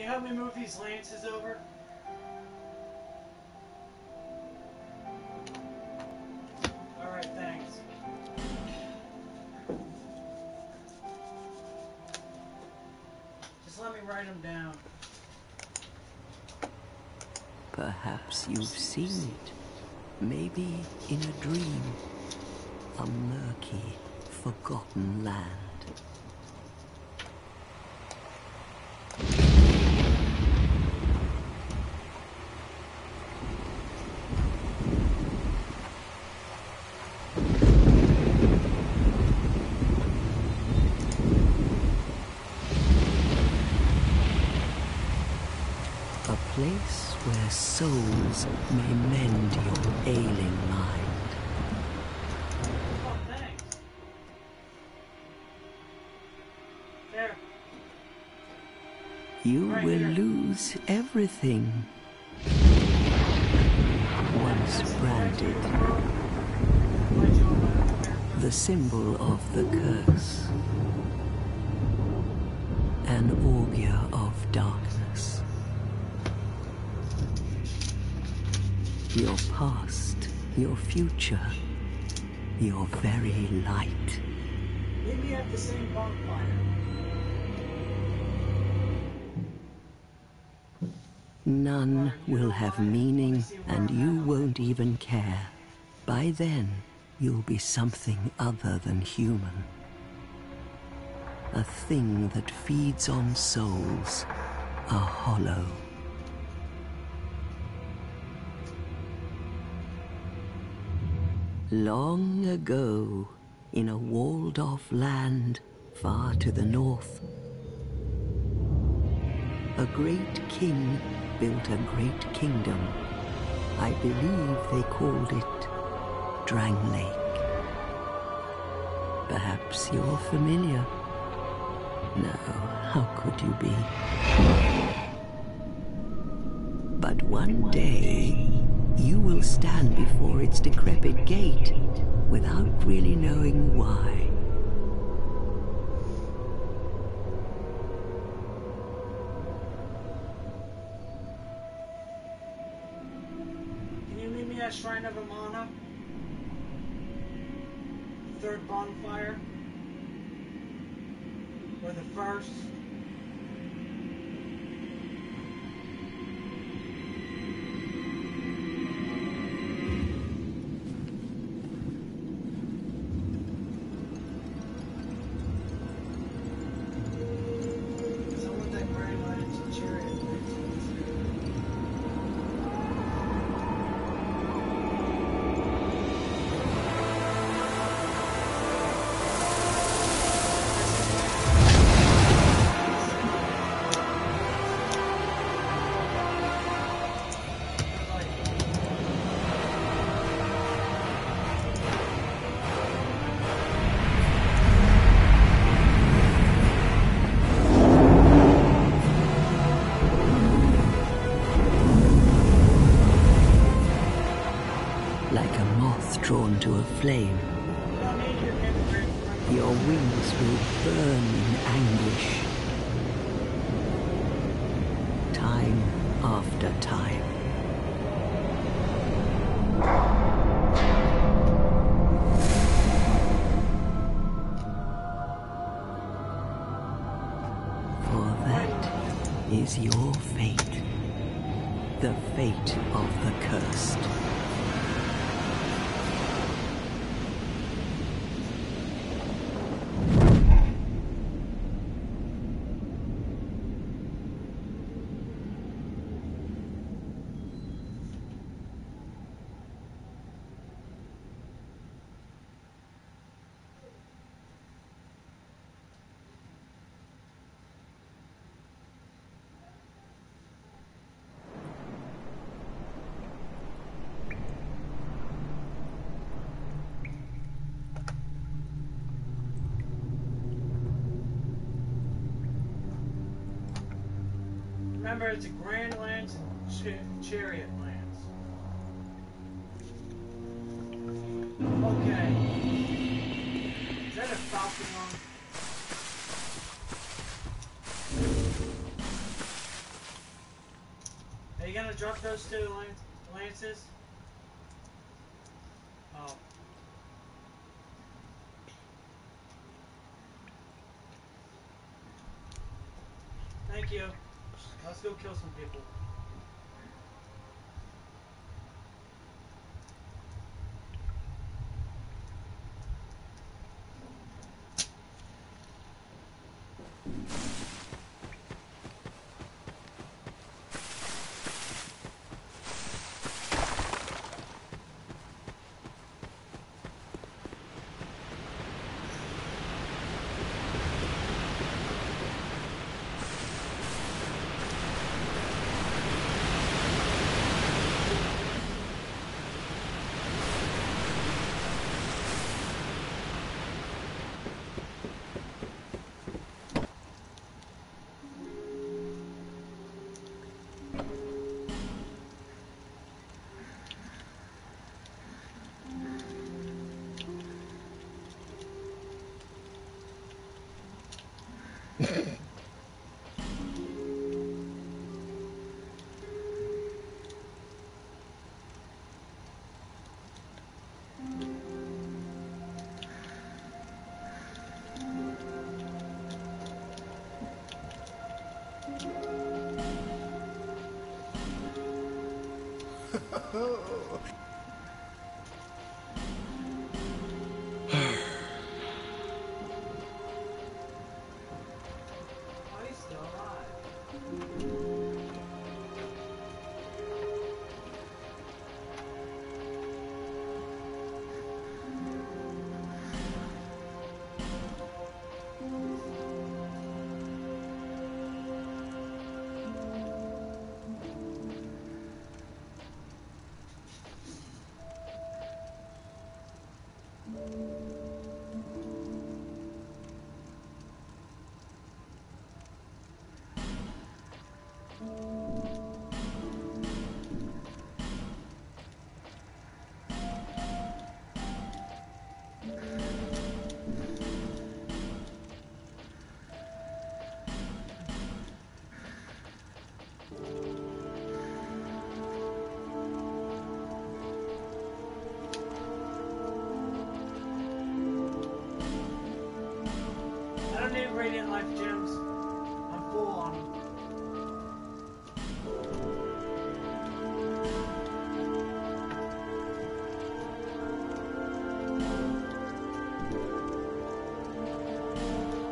you help me move these lances over? Alright, thanks. Just let me write them down. Perhaps you've seen it. Maybe in a dream. A murky, forgotten land. Where souls may mend your ailing mind. Oh, thanks. There. You right will here. Lose everything once branded. The symbol of the curse. An augur of darkness. Your past, your future, your very light. Meet me at the same bonfire. None will have meaning, and you won't even care. By then, you'll be something other than human. A thing that feeds on souls, a hollow. Long ago, in a walled-off land far to the north, a great king built a great kingdom. I believe they called it Drangleic. Perhaps you're familiar. No, how could you be? But one day, you will stand before its decrepit gate without really knowing why. Can you meet me at Shrine of Amana? The third bonfire? Or the first? Drawn to a flame, your wings will burn in anguish, time after time. For that is your fate, the fate of the cursed. Remember, it's a grand lance and chariot lance. Okay. Is that a falcon on? drop those two lances? Oh. Thank you. Let's go kill some people. Radiant life gems. I'm full on them.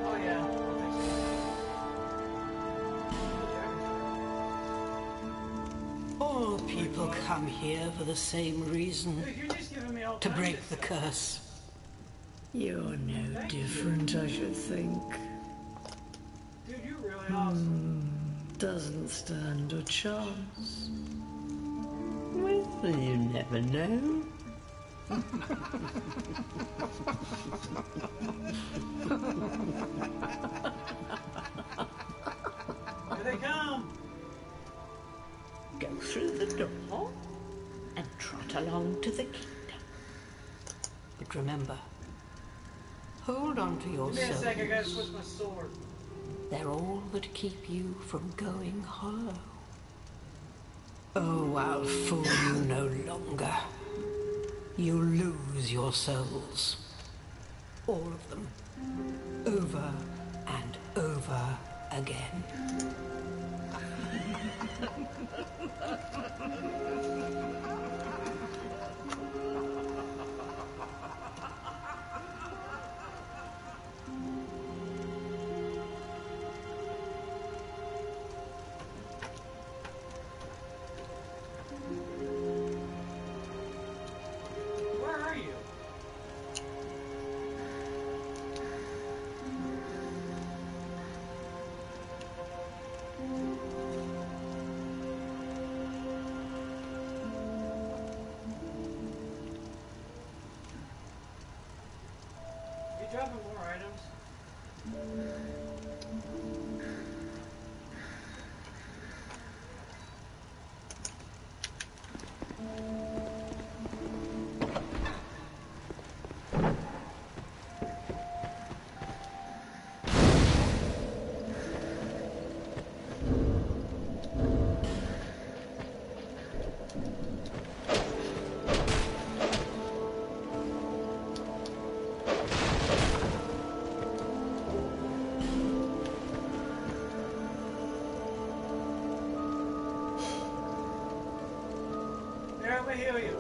Oh yeah. All people come here for the same reason. Dude, to break the curse. You're no different, I should think. Doesn't stand a chance. Well, you never know. Here they come! Go through the door and trot along to the kingdom. But remember, hold on to your sword. Give me a second, I gotta switch my sword. They're all that keep you from going hollow. Oh, I'll fool you no longer. You'll lose your souls. All of them. Over and over again. Dropping more items. hear you. Thank you.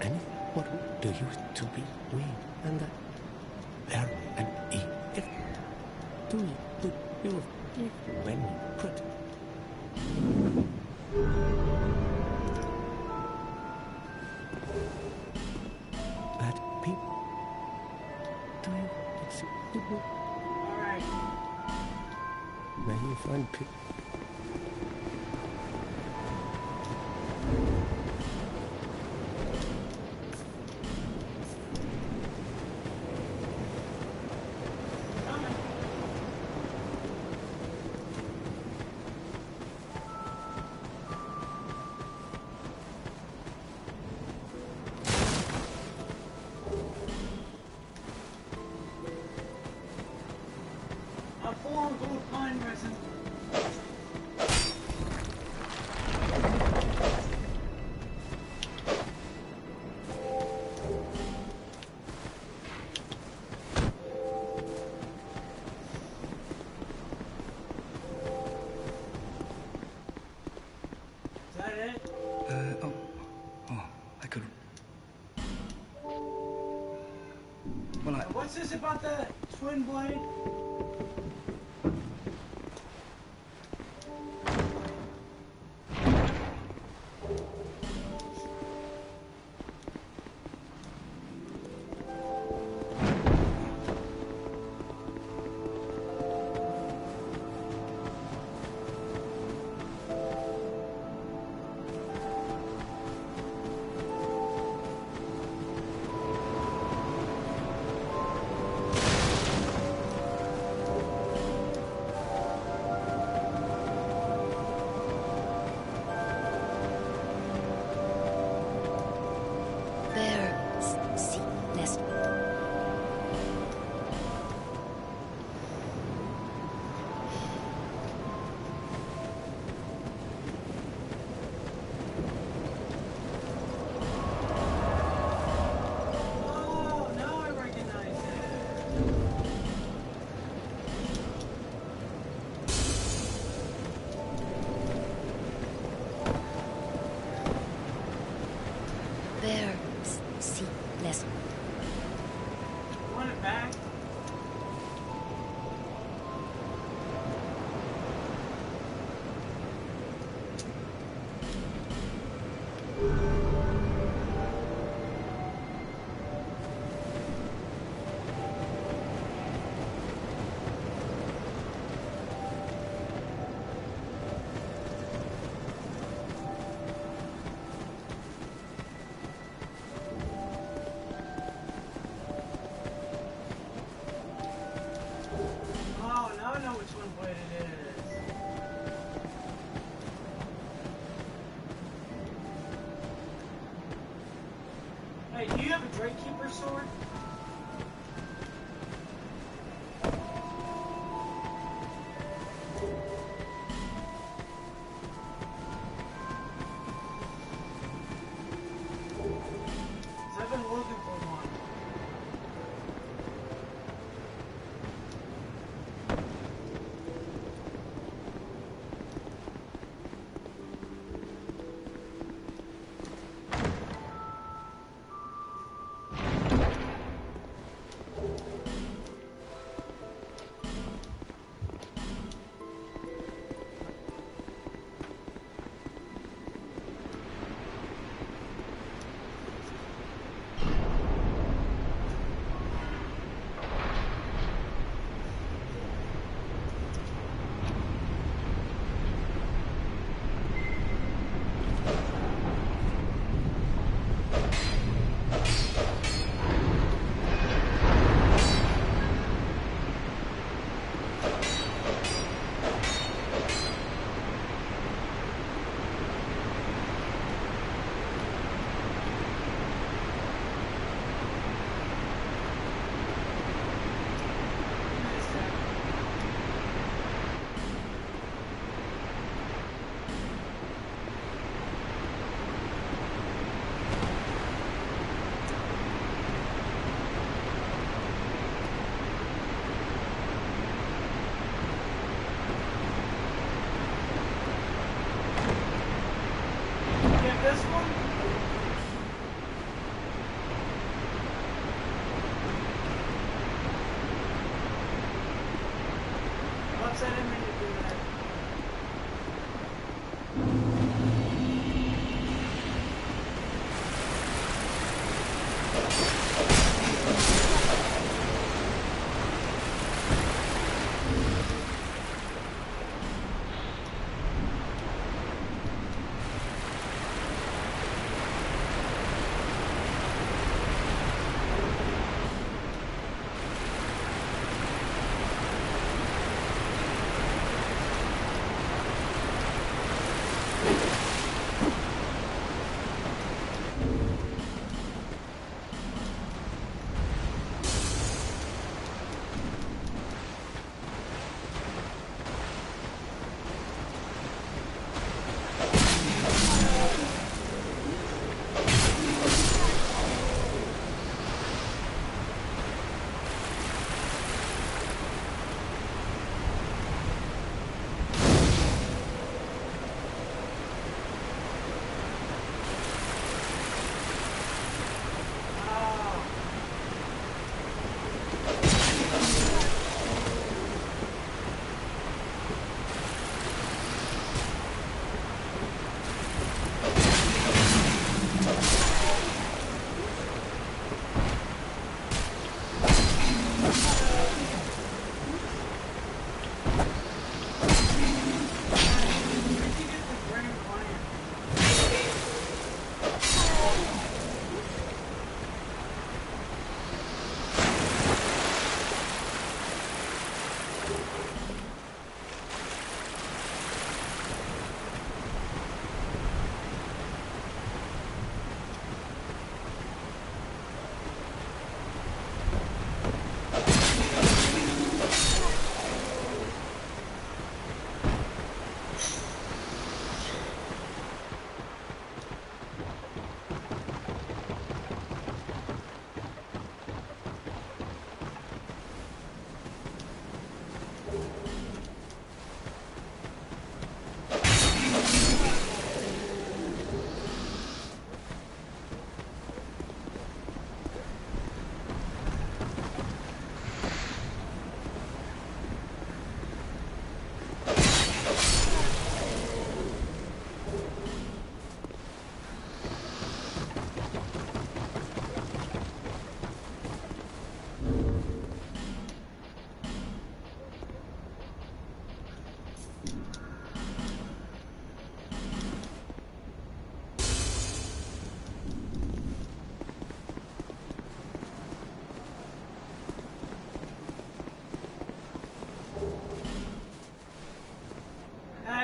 And what do you to be me and there and if do you when you put that people do you people all right may you find people. What's this about the twin blade? Do you have a Drakekeeper sword?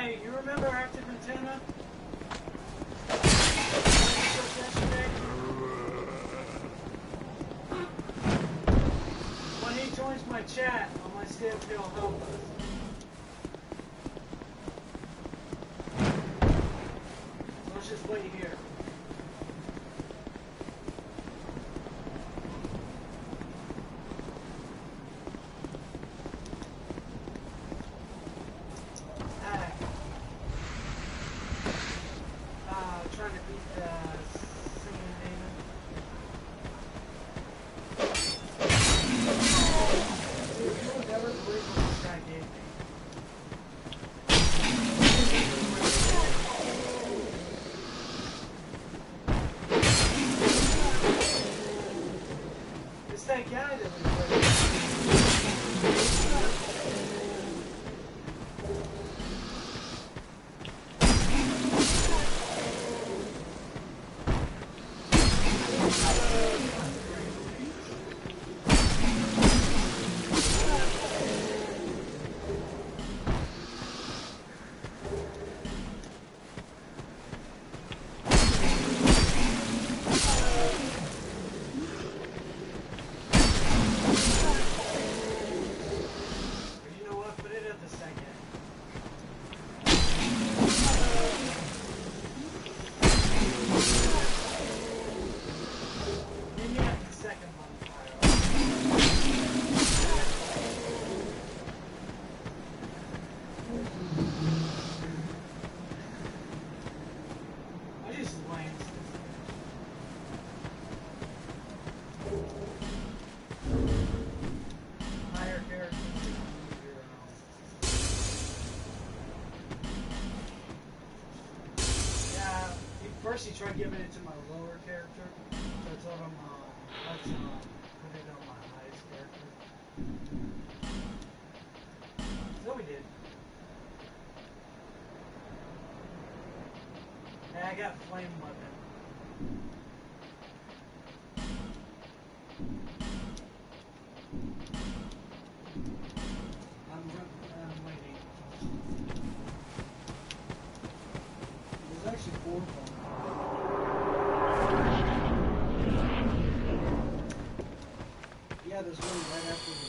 Hey, you remember active antenna? When he joins my chat on my Stanfield help us. So let's just wait here. First, he tried giving it to my lower character, so I told him, let's put it on my highest character. So we did. And I got flame weapon. I'm waiting. There's actually four of them. There's one right after the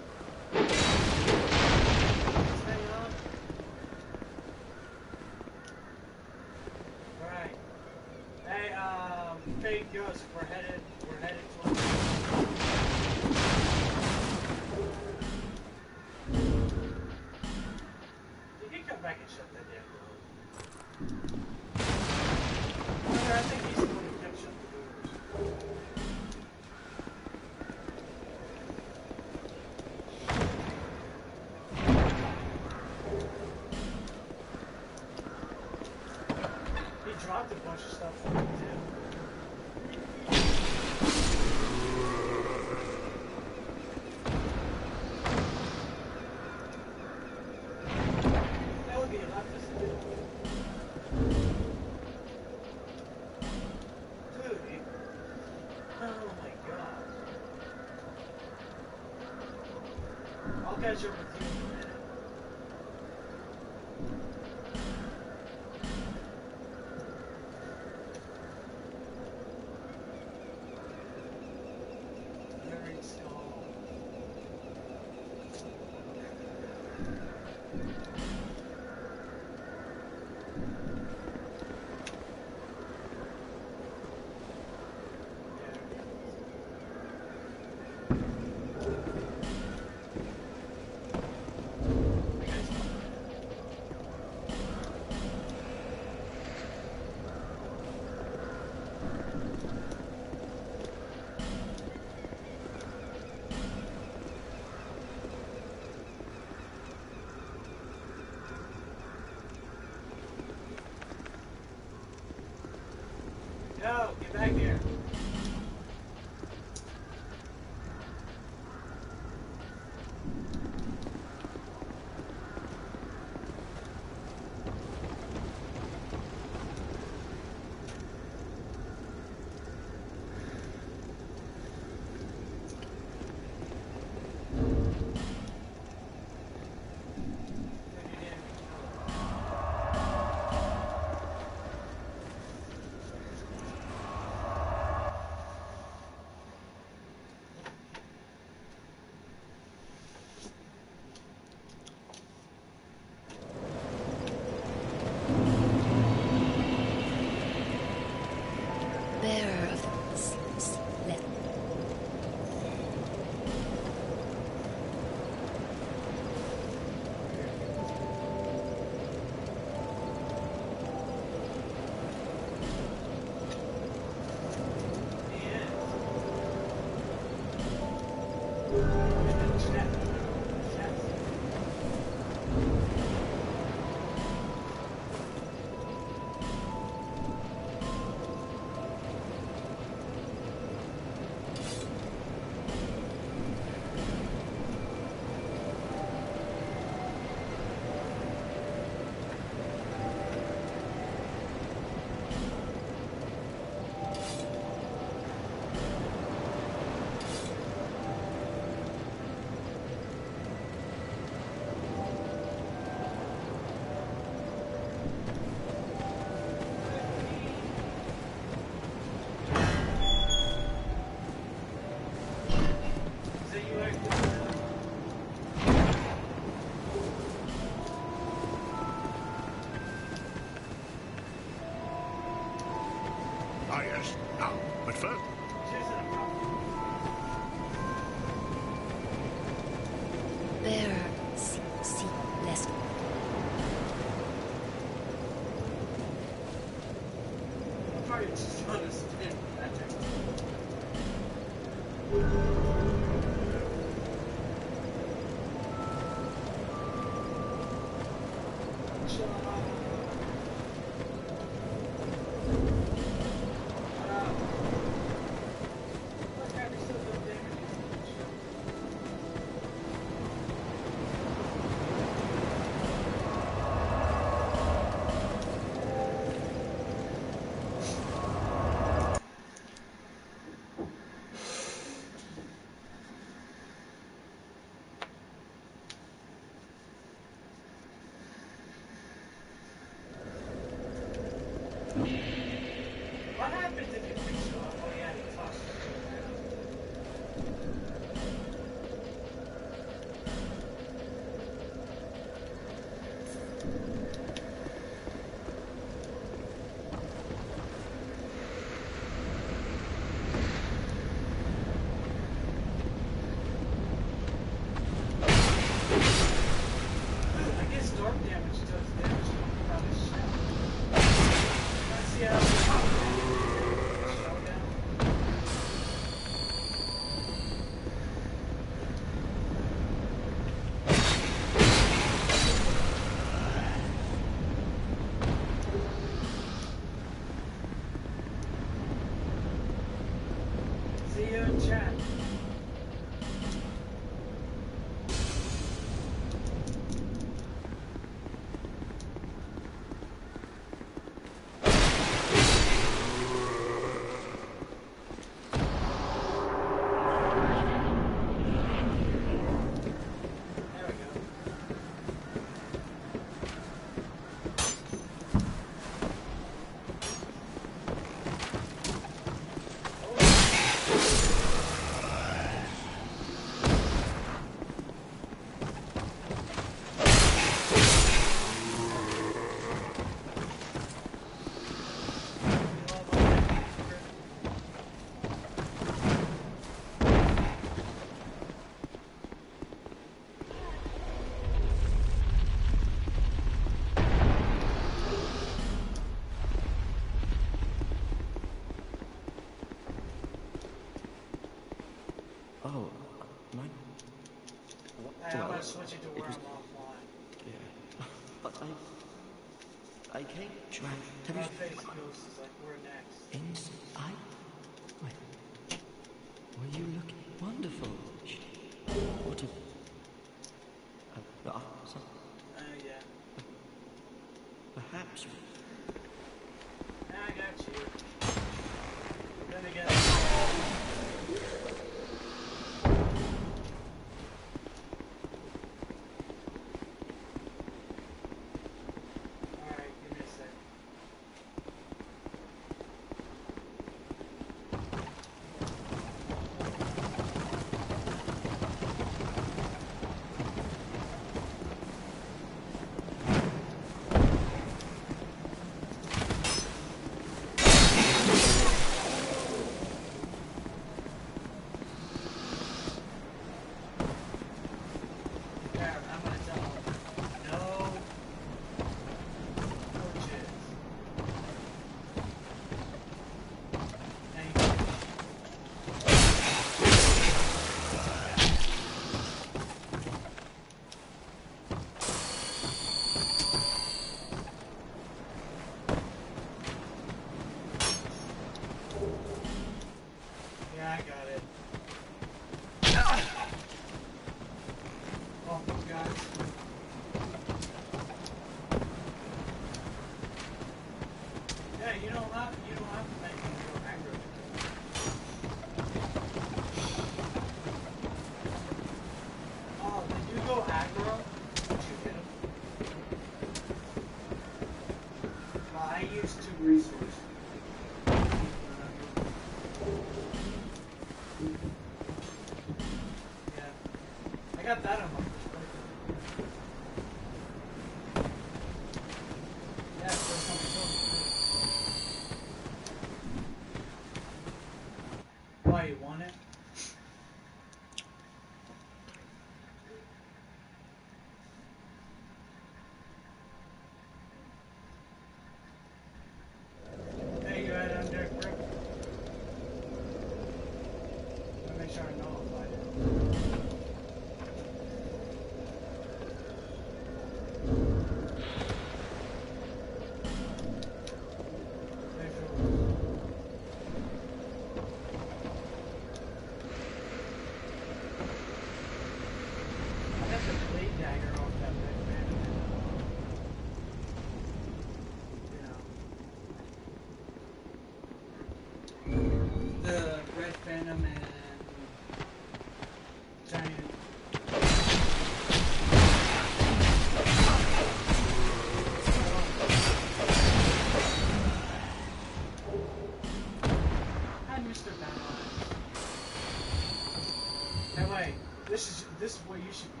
This is what you should be doing.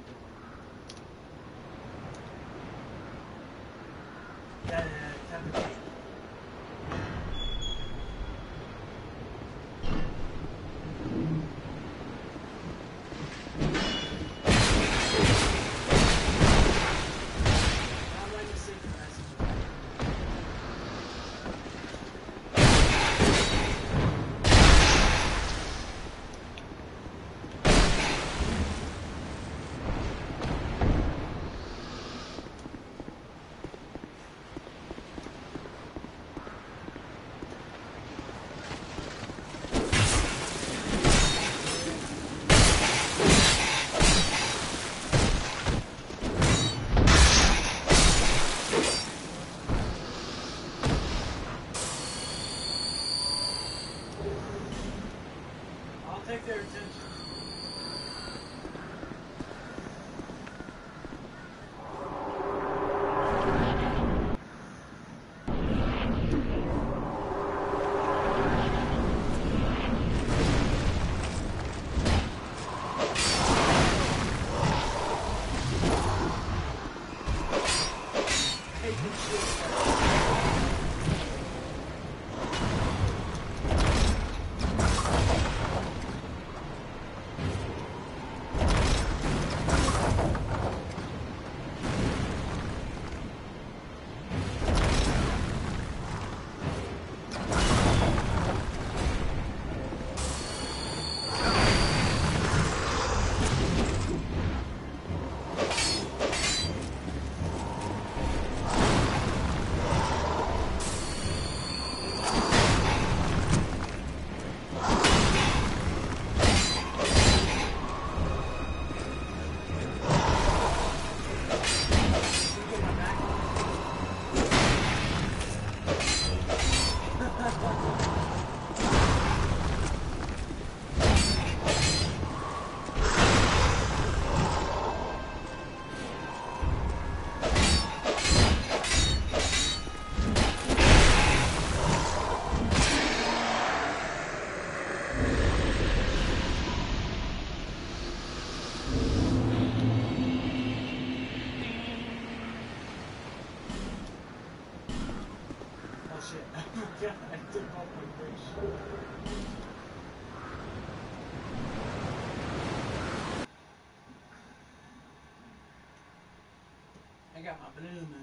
I got my blue moon.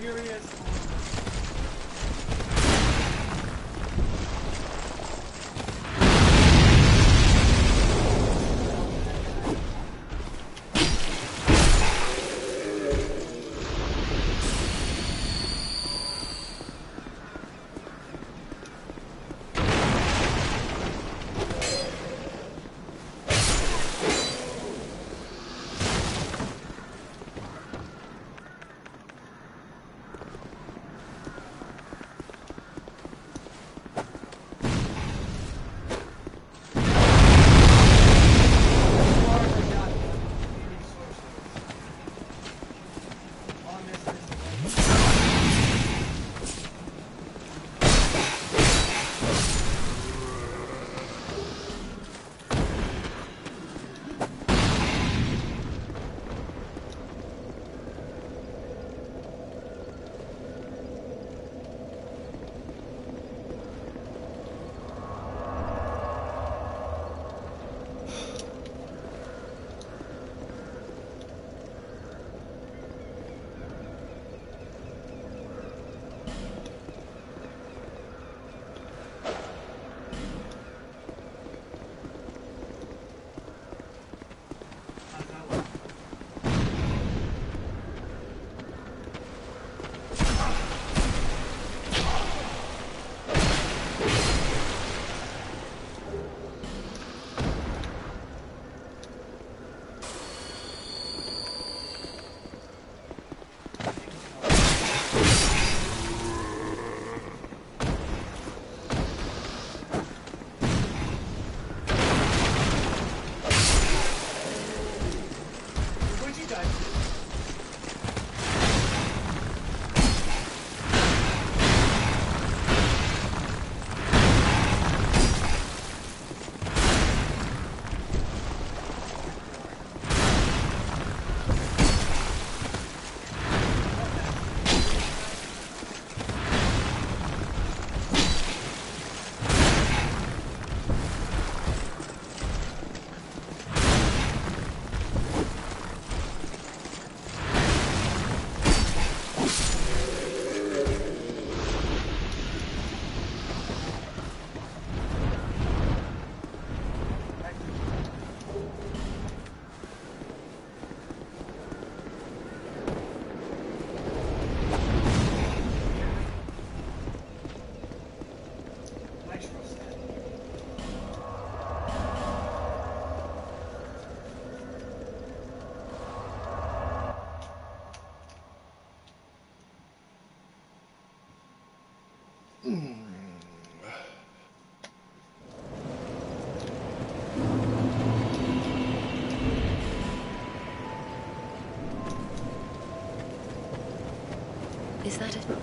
Furious.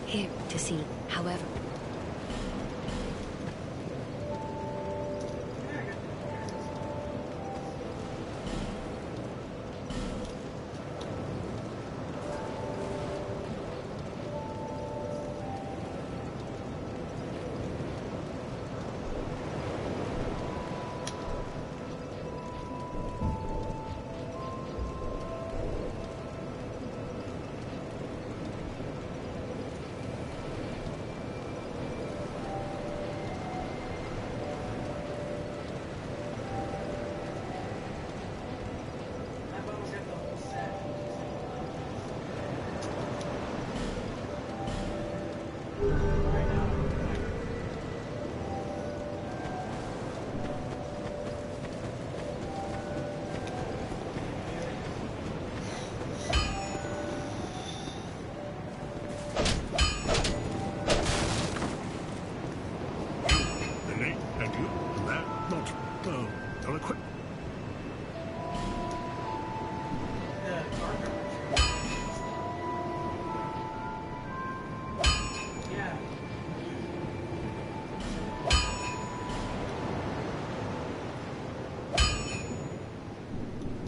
here to see, however.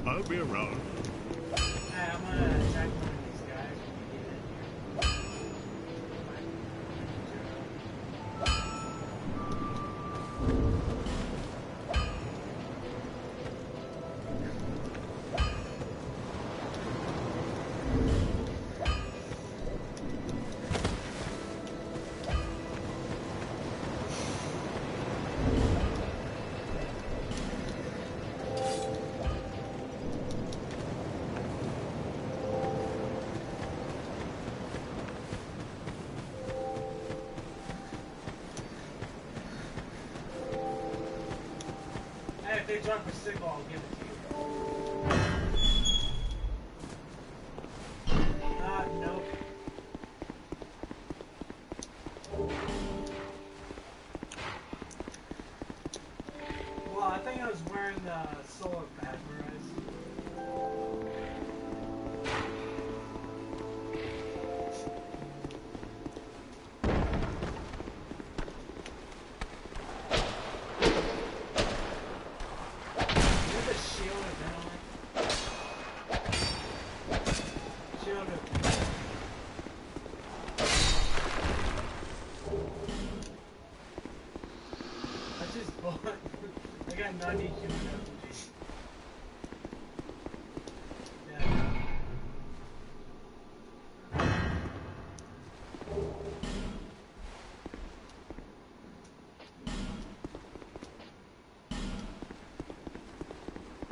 I'll be around. Hey, I'm gonna attack one of these guys when we get there. If they drop a signal, I'll give it to you. I need you.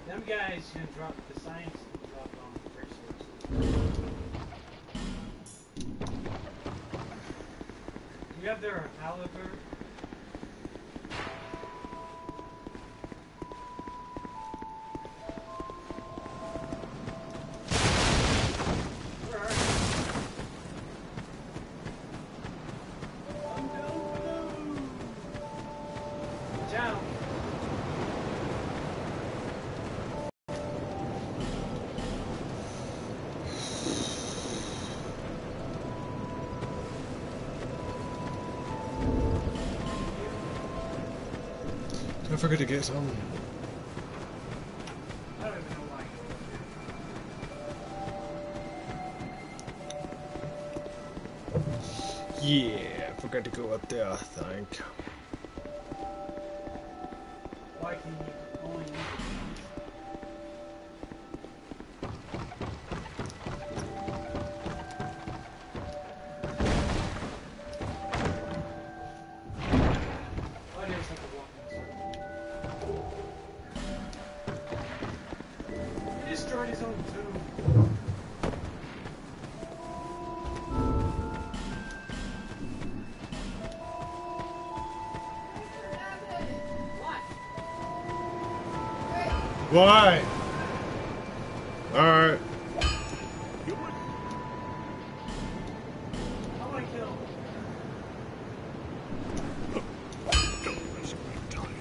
Them guys can drop the science. Do you have their halibut? I forgot to get some. Yeah, I forgot to go up there, I think. Why can you only use why? Alright. I wanna kill him. Don't waste my time.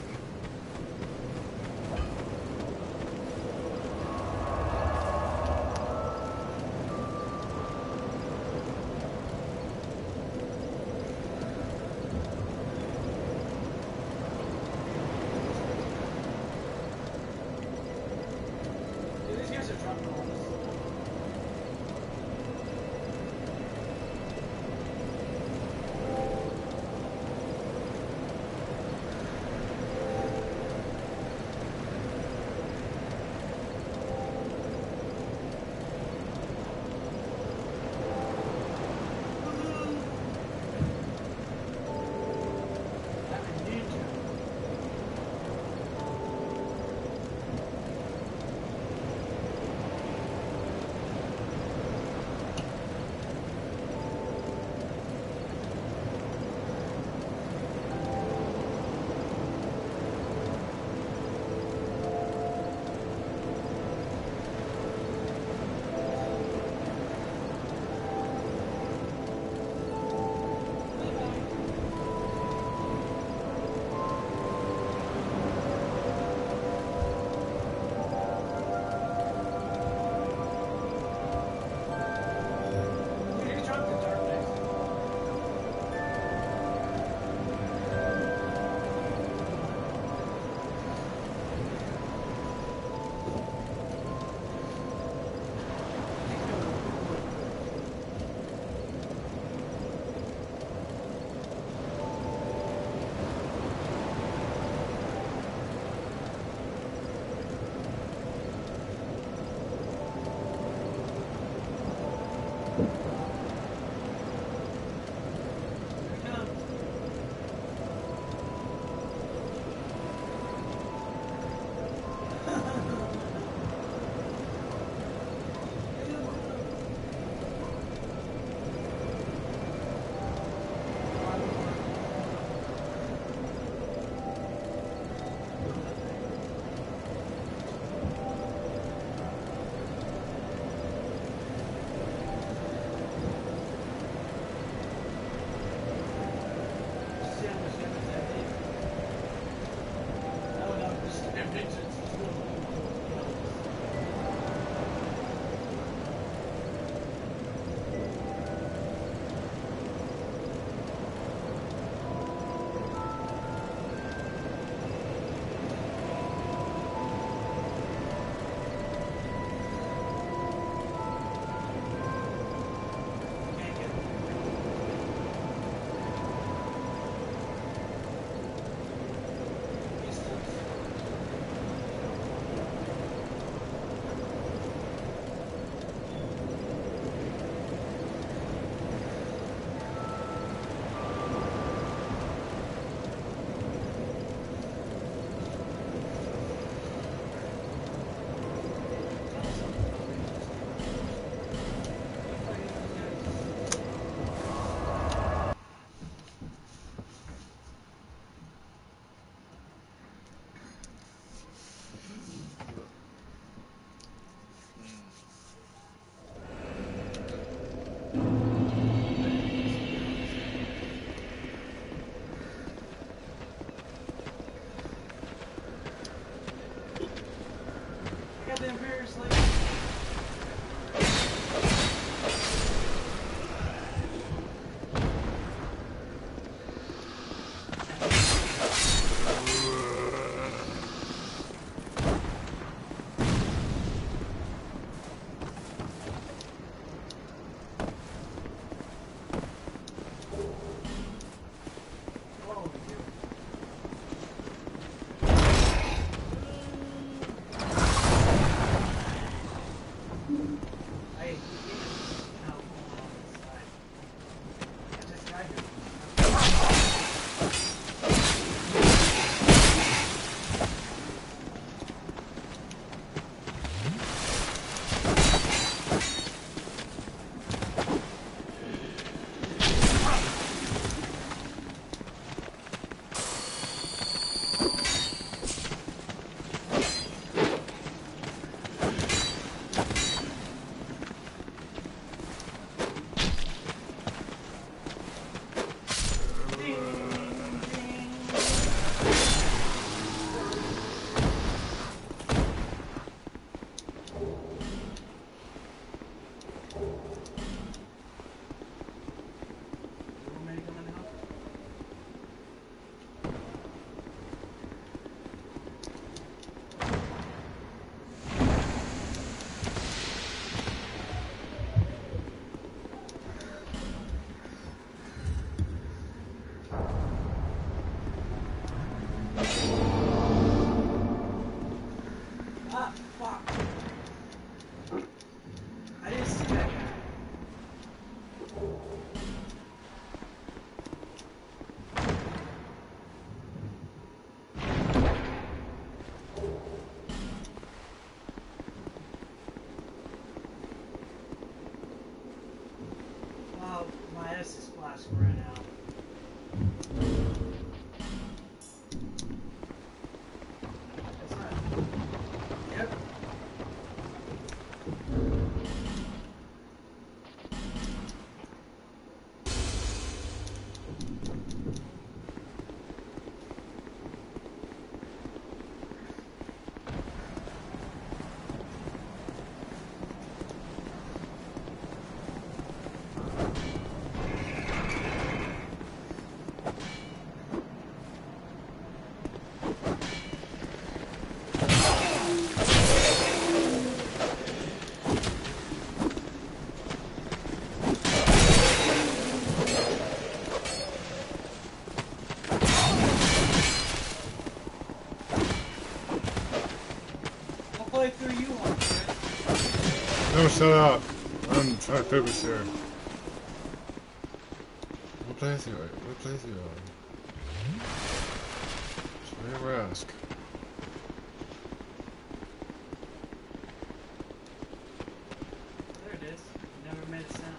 flask ran out. Shut up. I'm trying to focus here. What place are you on? What place are you on? Should I ever ask? There it is. You never made a sound.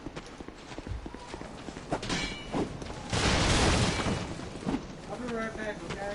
I'll be right back, okay?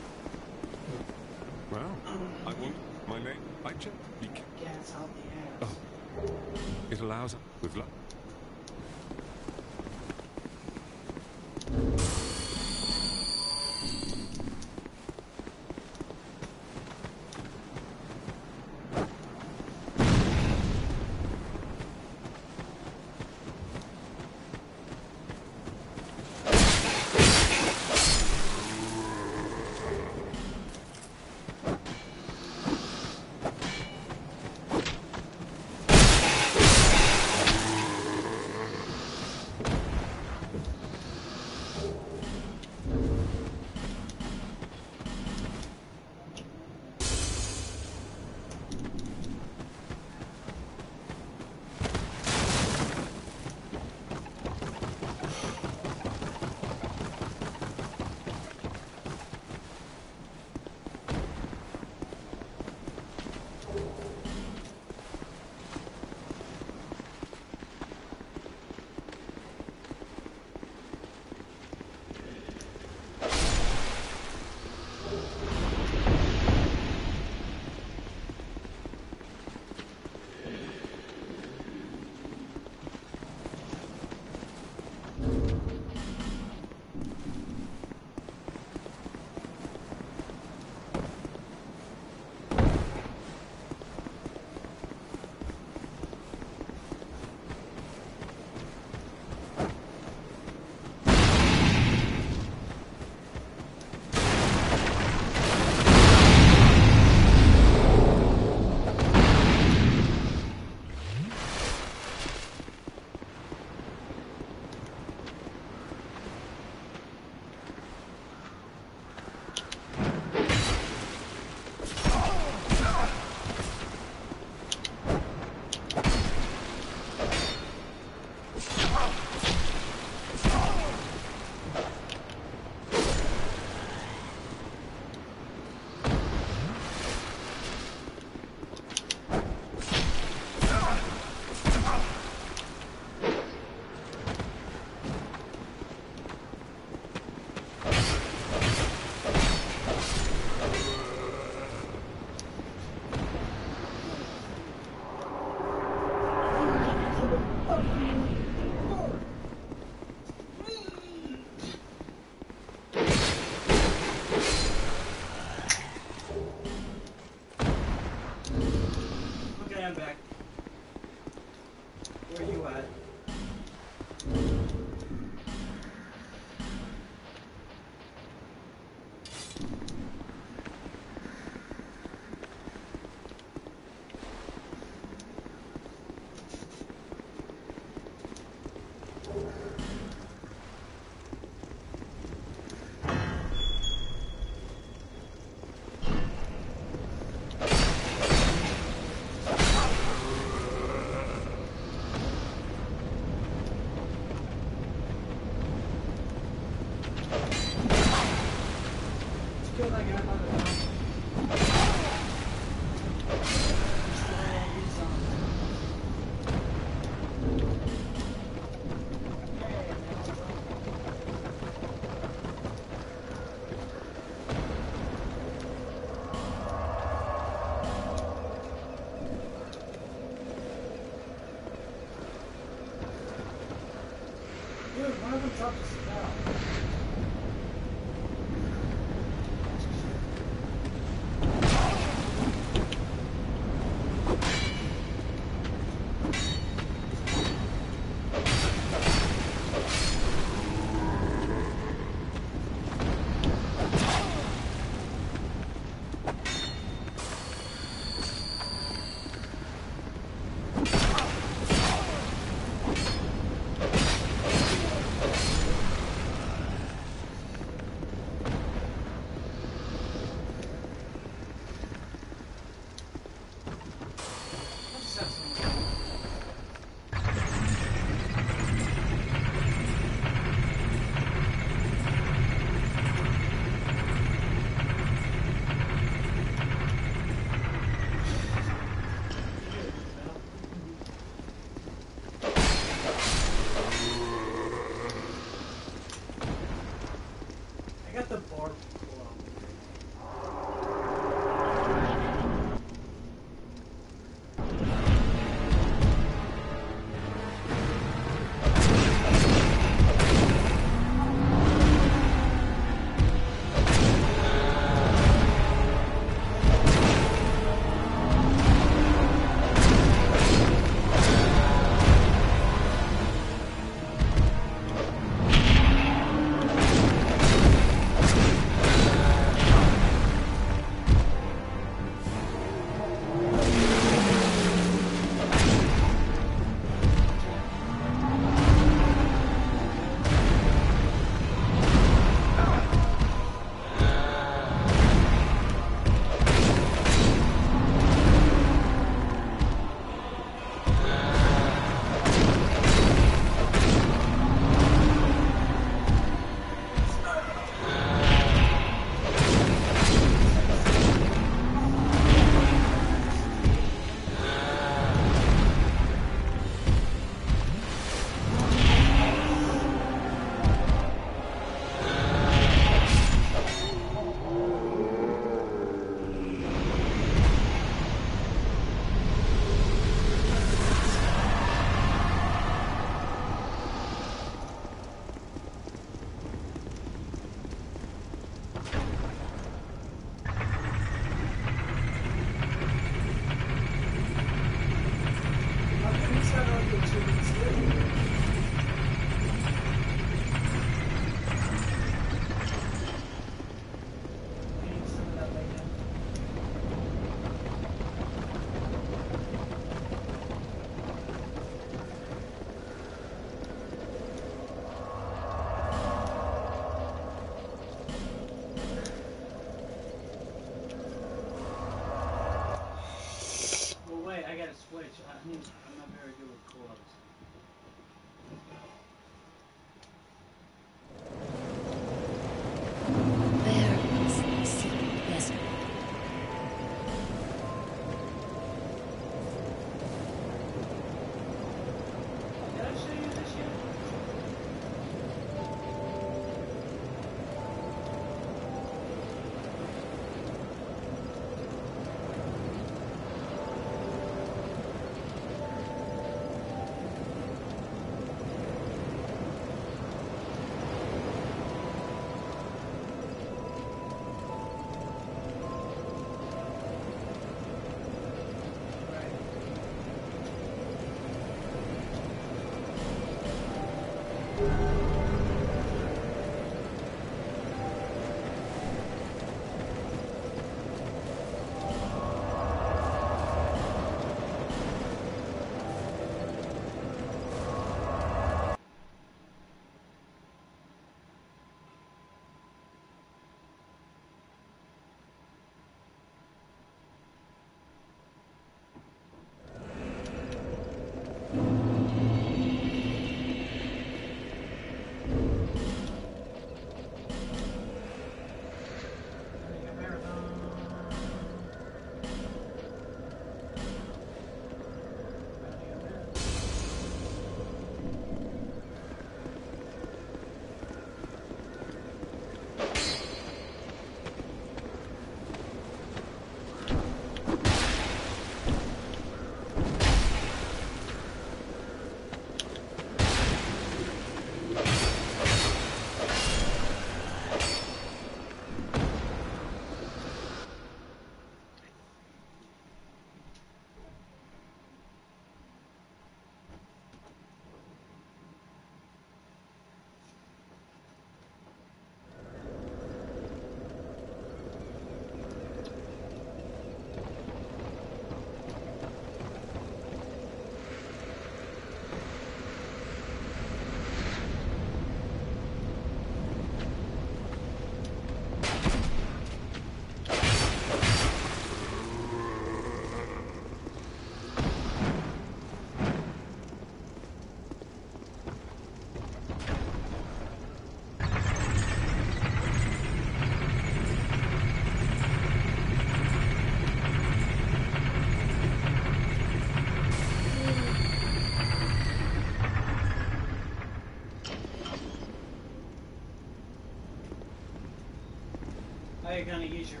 you're gonna use your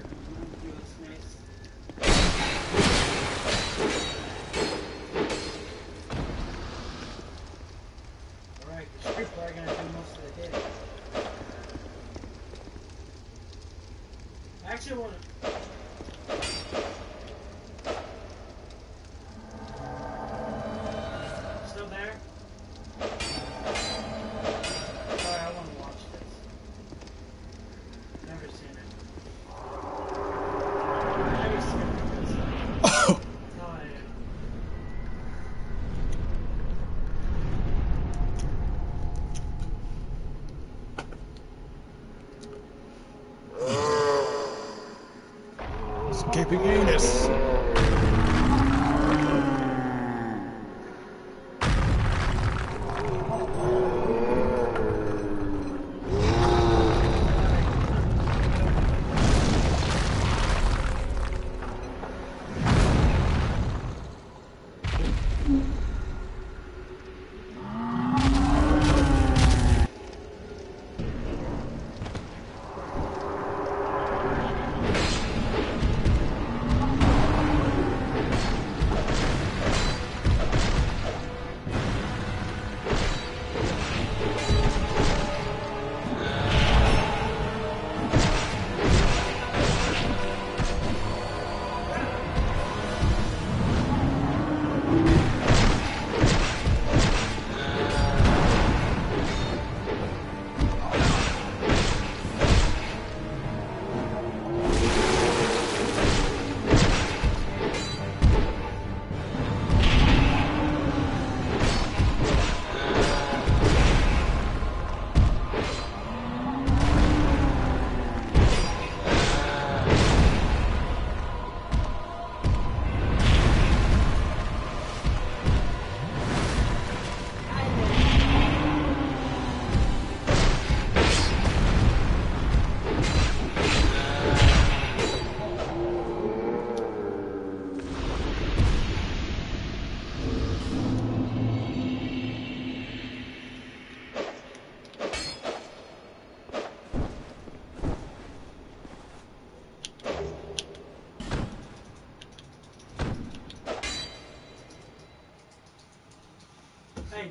gaping anus.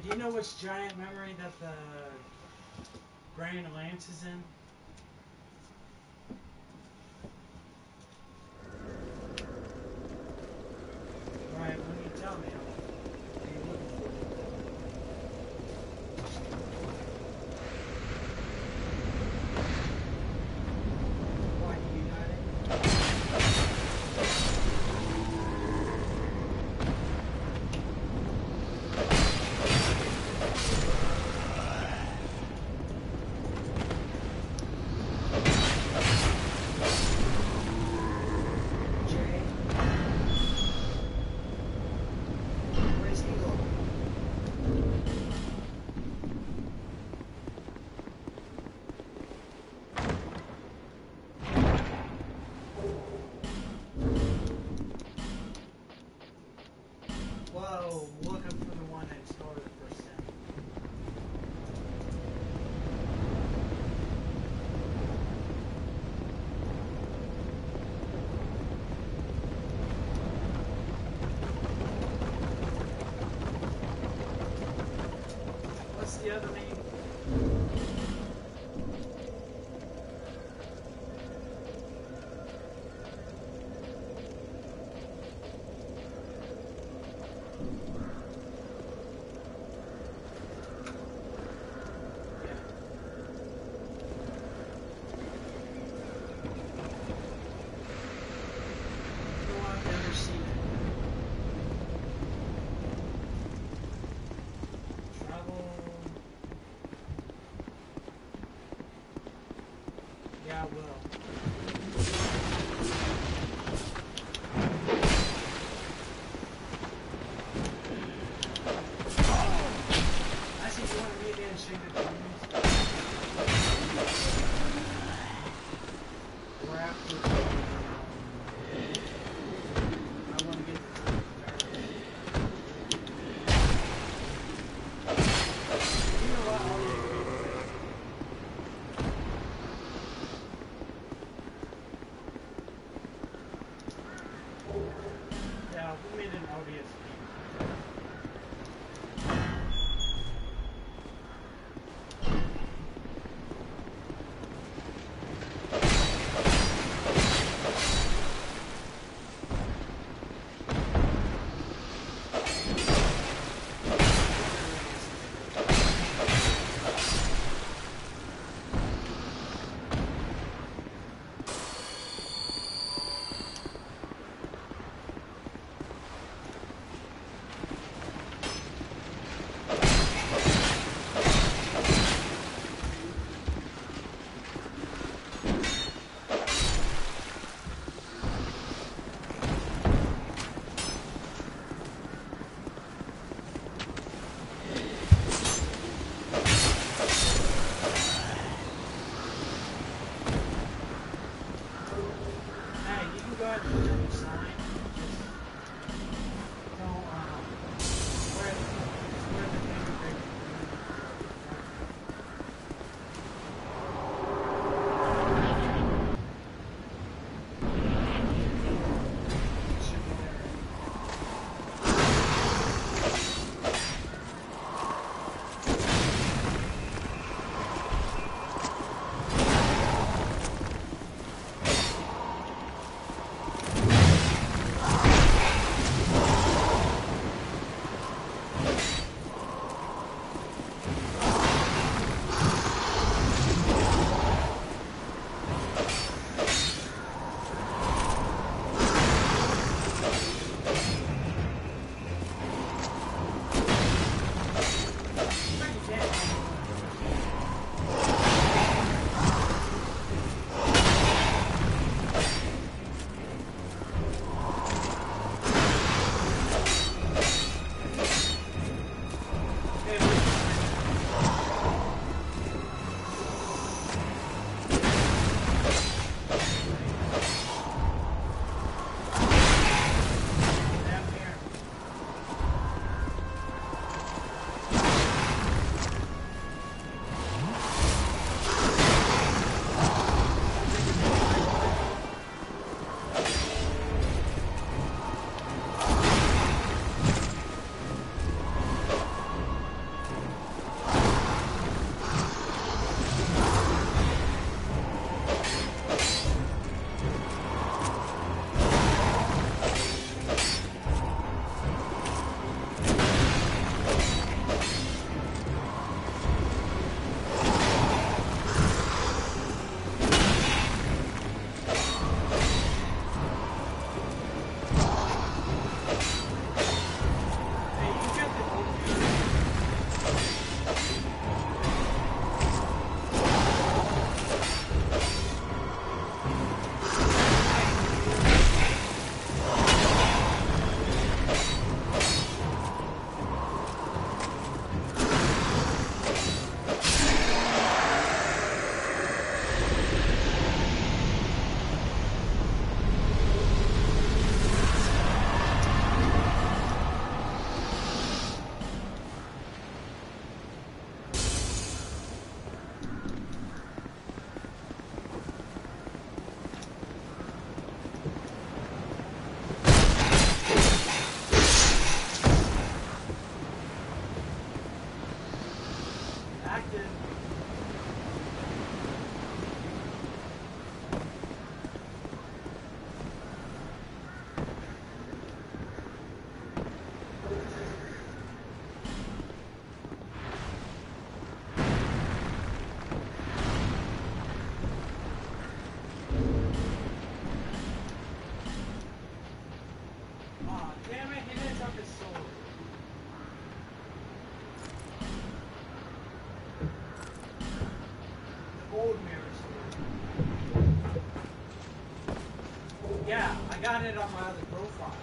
Do you know which giant memory that the Grand Alliance is in? Alright, when you tell me, the other name. I got it on my other profile.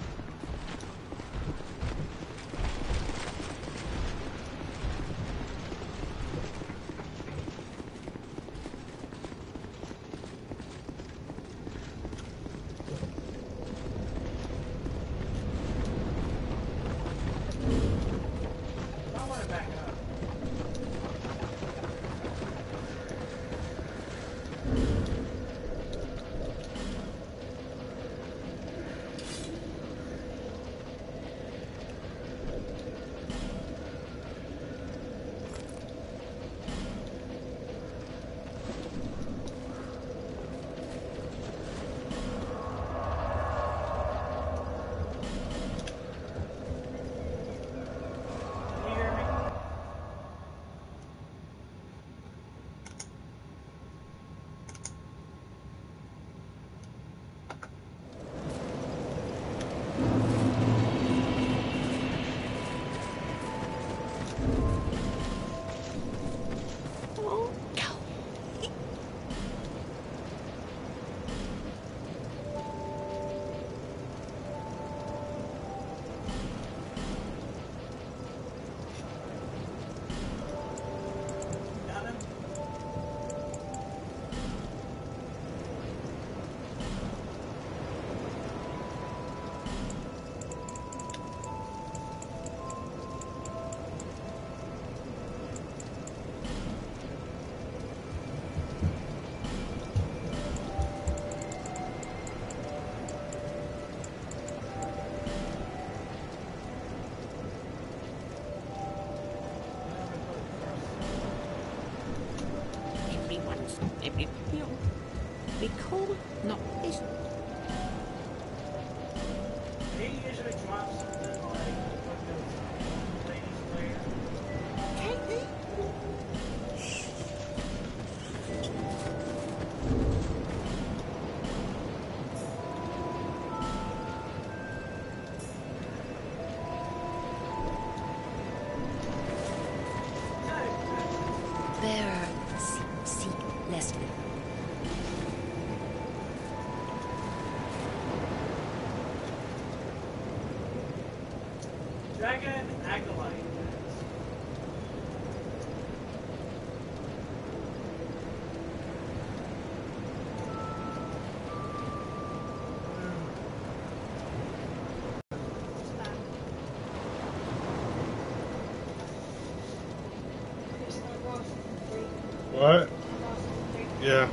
Maybe be cool? No. He usually drops something like ladies wear. Can't they? What? Yeah.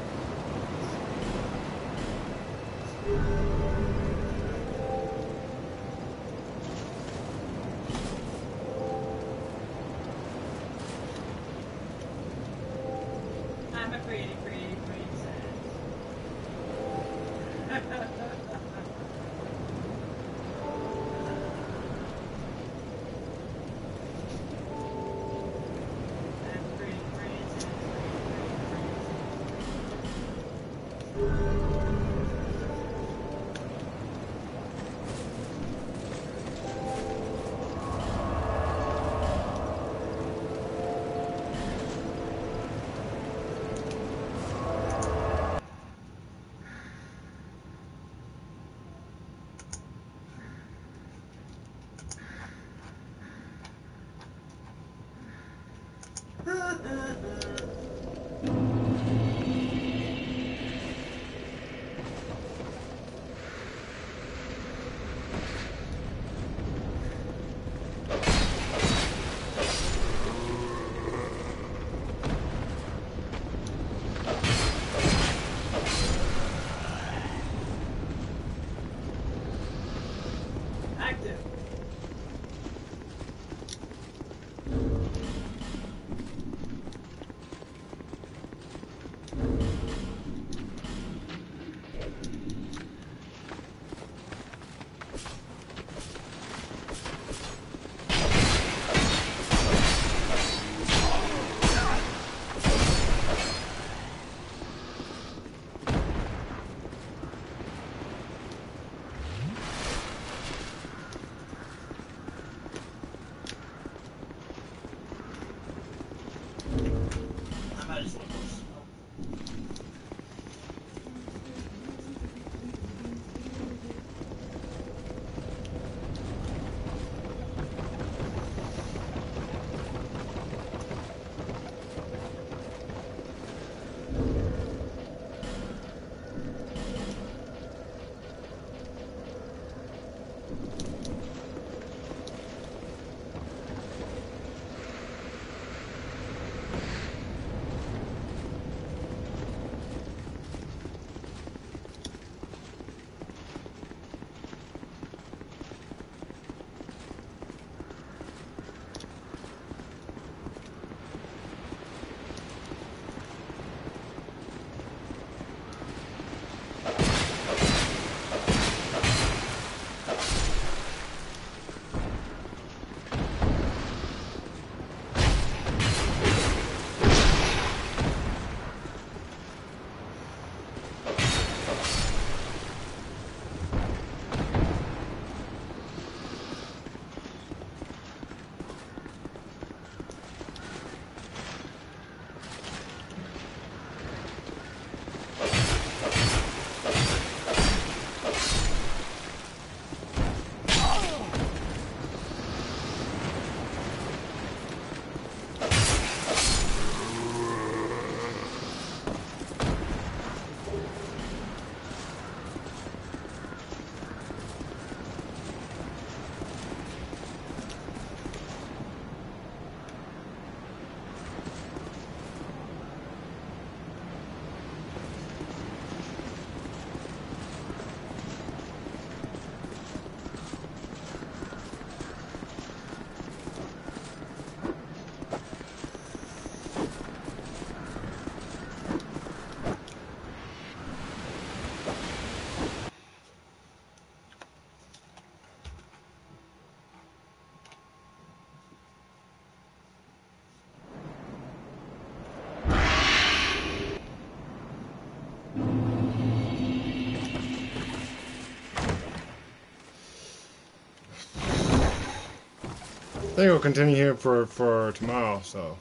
I think we'll continue here for tomorrow, so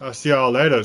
I'll see y'all later.